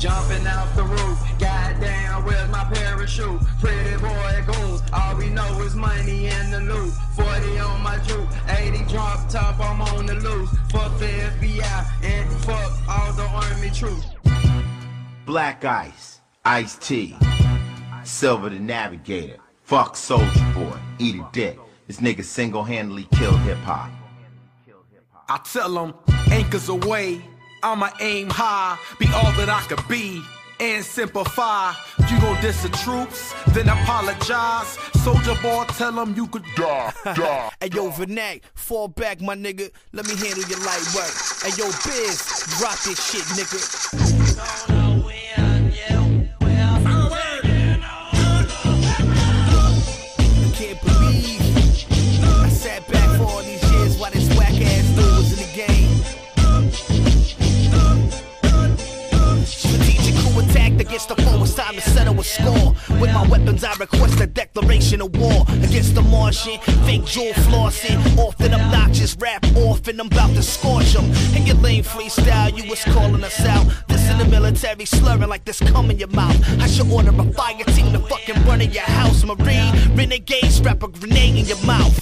Jumping off the roof, goddamn, where's my parachute? Pretty boy goons, all we know is money in the loot. 40 on my juke, 80 drop top, I'm on the loose. Fuck the FBI and fuck all the army troops. Black Ice, Ice-T, Silver the Navigator, fuck Soulja Boy, eat a dick. This nigga single-handedly killed hip-hop. I tell him, anchors away. I'ma aim high, be all that I could be, and simplify. If you gon' diss the troops, then apologize. Soulja Boy, tell them you could die, die. Ayo, Vernac, fall back, my nigga. Let me handle your light work. Ayo, Biz, rock this shit, nigga. You can't believe I sat back for all these years while this whack ass dude was in the game. Against the foe, it's time to settle a score. With my weapons, I request a declaration of war against the Martian, fake jewel flossing, often obnoxious rap off, and I'm about to scorch them. And your lame freestyle, you was calling us out. This in the military, slurring like this cum in your mouth. I should order a fire team to fucking run in your house, Marine. Renegades, wrap a grenade in your mouth.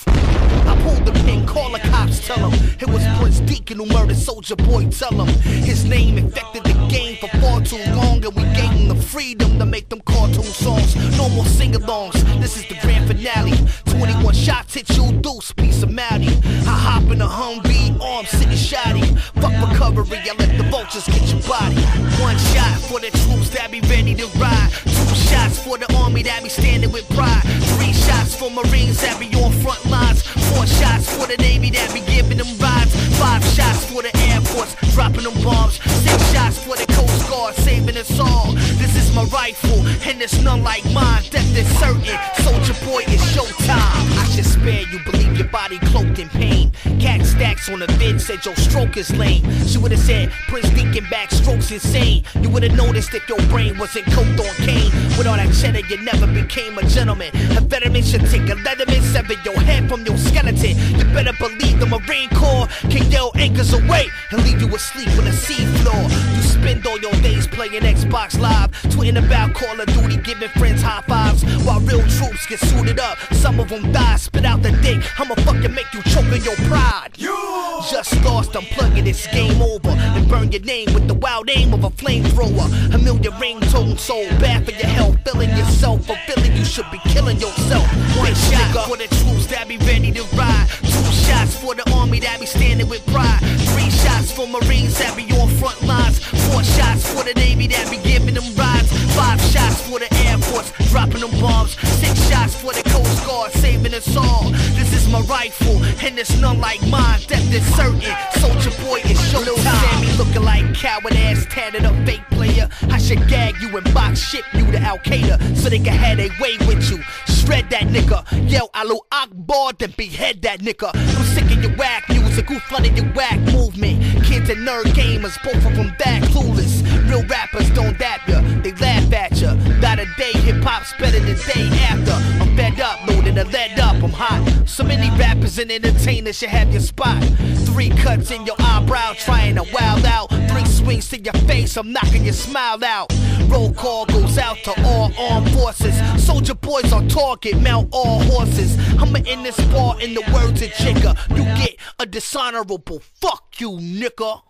I pulled the pin, call the cops, tell him it was Prince Deekon who murdered Soulja Boy, tell him his name infected the game for far too long, and we gave the freedom to make them cartoon songs. No more sing-alongs, this is the grand finale. 21 shots hit you, deuce, piece of Maddie. I hop in a Humvee, arm sitting shoddy. Fuck recovery, I let the vultures get your body. One shot for the troops that be ready to ride. Two shots for the army that be standing with pride. Three shots for Marines that be on front lines. Four shots for the Navy that be giving them rides. Five shots for the Air Force, dropping them bombs. Six shots for the Coast Guard, saving us all. This is my rifle, and there's none like mine. Death is certain, Soulja Boy, it's showtime. I should spare you, believe your body cloaked in pain. Cat stacks on the vid said your stroke is lame. She would've said, Prince Deekon backstroke's insane. You would've noticed if your brain wasn't coked on cane. With all that cheddar, you never became a gentleman. A veteran should take a letterman, sever your head from your skeleton. You better believe the Marine Corps can yell anchors away and leave you asleep on the sea floor. You spend all your days playing Xbox Live, tweeting about Call of Duty, giving friends high fives, while real troops get suited up. Some of them die, spit out the dick. I'ma fucking make you choke on your pride. You just lost, I'm plugging this game over, and burn your name with the wild aim of a flamethrower. A million ringtones sold, bad for your health, feeling yourself, fulfilling you should be killing yourself. One shot for the troops that be ready to ride. Two shots for the army that be standing with pride. Three shots for Marines that be on front lines. Four shots for the Navy that be giving them rides. Five shots for the Air Force, dropping them bombs. Six shots for the Coast Guard, saving us all. This is my rifle, and there's none like mine. Death is certain, Soulja Boy, it's showtime. Lil' Sammy looking like coward ass, tatted up fake player. I should gag you and box ship you to Al-Qaeda, so they can have their way with you. Shred that nigga, yell Allahu Akbar, then behead that nigga. I'm sick of your whack music, who flooded your whack movement? Kids and nerd gamers, both of them that clueless. Real rappers don't dap ya, they laugh at ya. By the day, hip-hop's better than day after. I'm fed up, loaded and led up, I'm hot. So many rappers and entertainers should have your spot. Three cuts in your eyebrow, trying to wild out. Three swings to your face, I'm knocking your smile out. Roll call goes out to all armed forces. Soulja Boy's on target, mount all horses. I'ma end this bar in the words of Jigga. You get a dishonorable fuck you, nigga.